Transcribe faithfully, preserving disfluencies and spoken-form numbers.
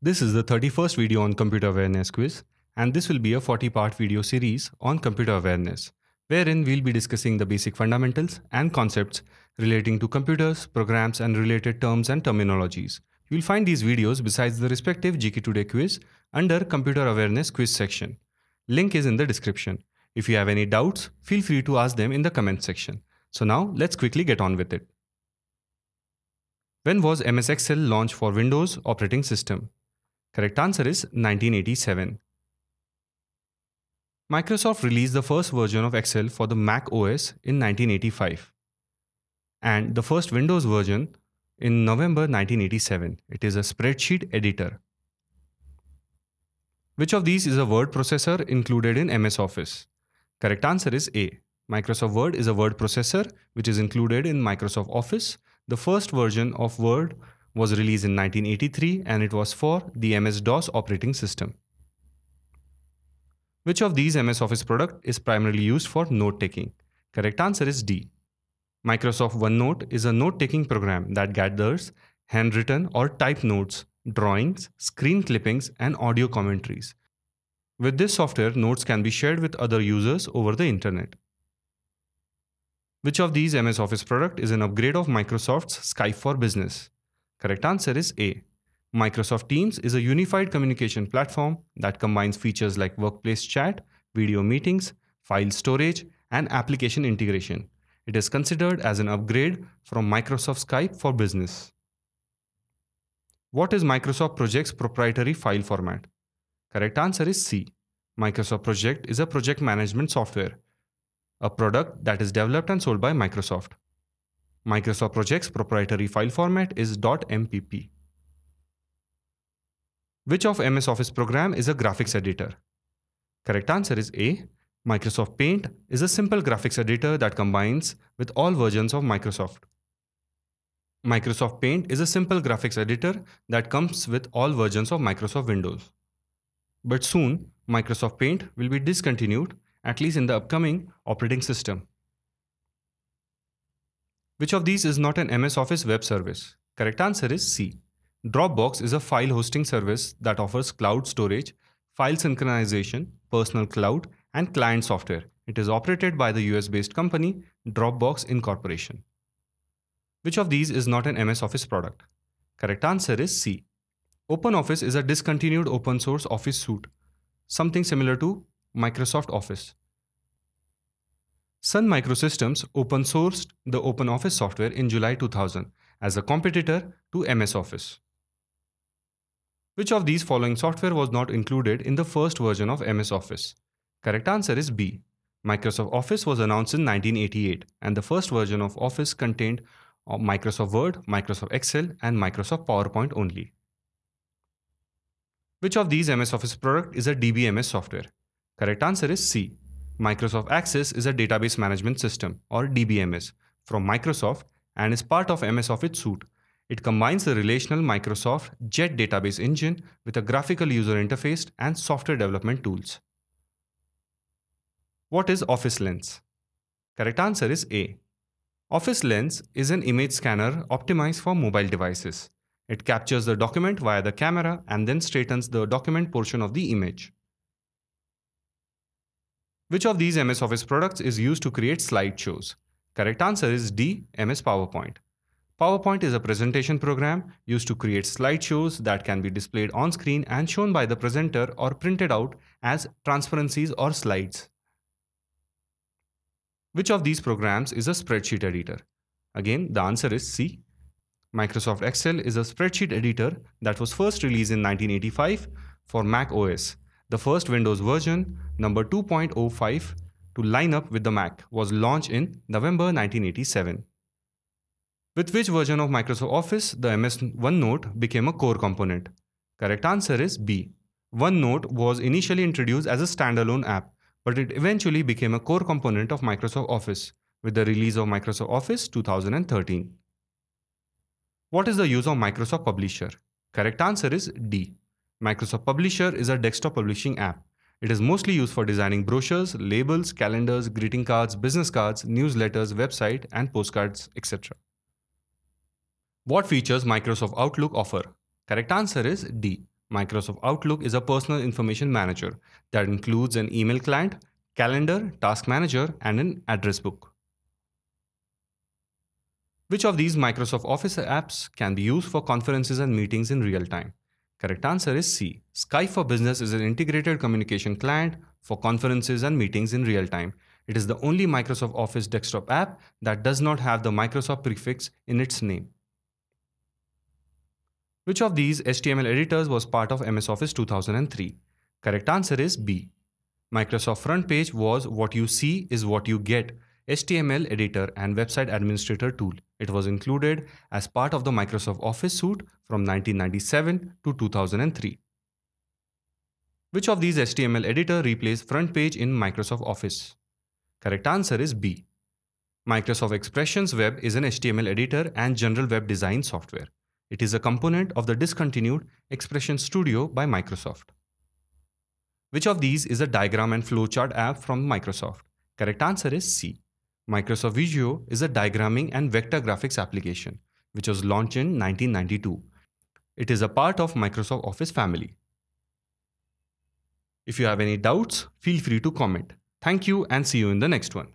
This is the thirty-first video on computer awareness quiz, and this will be a forty-part video series on computer awareness, wherein we'll be discussing the basic fundamentals and concepts relating to computers, programs, and related terms and terminologies. You'll find these videos besides the respective G K Today quiz under Computer Awareness Quiz section. Link is in the description. If you have any doubts, feel free to ask them in the comment section. So now let's quickly get on with it. When was M S Excel launched for Windows operating system? Correct answer is nineteen eighty-seven. Microsoft released the first version of Excel for the Mac O S in nineteen eighty-five and the first Windows version in November nineteen eighty-seven. It is a spreadsheet editor. Which of these is a word processor included in M S Office? Correct answer is A. Microsoft Word is a word processor which is included in Microsoft Office. The first version of Word was released in nineteen eighty-three and it was for the M S DOS operating system. Which of these M S Office product is primarily used for note-taking? Correct answer is D. Microsoft OneNote is a note-taking program that gathers handwritten or typed notes, drawings, screen clippings, and audio commentaries. With this software, notes can be shared with other users over the internet. Which of these M S Office product is an upgrade of Microsoft's Skype for Business? Correct answer is A. Microsoft Teams is a unified communication platform that combines features like workplace chat, video meetings, file storage, and application integration. It is considered as an upgrade from Microsoft Skype for Business. What is Microsoft Project's proprietary file format? Correct answer is C. Microsoft Project is a project management software, a product that is developed and sold by Microsoft. Microsoft Project's proprietary file format is .mpp. Which of M S Office program is a graphics editor? Correct answer is A. Microsoft Paint is a simple graphics editor that combines with all versions of Microsoft. Microsoft Paint is a simple graphics editor that comes with all versions of Microsoft Windows. But soon, Microsoft Paint will be discontinued, at least in the upcoming operating system. Which of these is not an M S Office web service? Correct answer is C. Dropbox is a file hosting service that offers cloud storage, file synchronization, personal cloud, and client software. It is operated by the U S-based company Dropbox Incorporation. Which of these is not an M S Office product? Correct answer is C. OpenOffice is a discontinued open source Office suite, something similar to Microsoft Office. Sun Microsystems open sourced the OpenOffice software in July two thousand as a competitor to M S Office. Which of these following software was not included in the first version of M S Office? Correct answer is B. Microsoft Office was announced in nineteen eighty-eight and the first version of Office contained Microsoft Word, Microsoft Excel, and Microsoft PowerPoint only. Which of these M S Office product is a D B M S software? Correct answer is C. Microsoft Access is a database management system or D B M S from Microsoft and is part of M S Office suite. It combines the relational Microsoft Jet database engine with a graphical user interface and software development tools. What is Office Lens? Correct answer is A. Office Lens is an image scanner optimized for mobile devices. It captures the document via the camera and then straightens the document portion of the image. Which of these M S Office products is used to create slideshows? Correct answer is D. M S PowerPoint. PowerPoint is a presentation program used to create slideshows that can be displayed on screen and shown by the presenter or printed out as transparencies or slides. Which of these programs is a spreadsheet editor? Again, the answer is C. Microsoft Excel is a spreadsheet editor that was first released in nineteen eighty-five for Mac O S. The first Windows version, number two point oh five, to line up with the Mac, was launched in November nineteen eighty-seven. With which version of Microsoft Office the M S OneNote became a core component? Correct answer is B. OneNote was initially introduced as a standalone app, but it eventually became a core component of Microsoft Office with the release of Microsoft Office two thousand thirteen. What is the use of Microsoft Publisher? Correct answer is D. Microsoft Publisher is a desktop publishing app. It is mostly used for designing brochures, labels, calendars, greeting cards, business cards, newsletters, website, and postcards, et cetera. What features Microsoft Outlook offer? Correct answer is D. Microsoft Outlook is a personal information manager that includes an email client, calendar, task manager, and an address book. Which of these Microsoft Office apps can be used for conferences and meetings in real time? Correct answer is C. Skype for Business is an integrated communication client for conferences and meetings in real time. It is the only Microsoft Office desktop app that does not have the Microsoft prefix in its name. Which of these H T M L editors was part of M S Office two thousand three? Correct answer is B. Microsoft Front Page was what you see is what you get H T M L editor and website administrator tool. It was included as part of the Microsoft Office suite from nineteen ninety-seven to two thousand three. Which of these H T M L editor replaced Front Page in Microsoft Office? Correct answer is B. Microsoft Expression Web is an H T M L editor and general web design software. It is a component of the discontinued Expression Studio by Microsoft. Which of these is a diagram and flowchart app from Microsoft? Correct answer is C. Microsoft Visio is a diagramming and vector graphics application, which was launched in nineteen ninety-two. It is a part of Microsoft Office family. If you have any doubts, feel free to comment. Thank you and see you in the next one.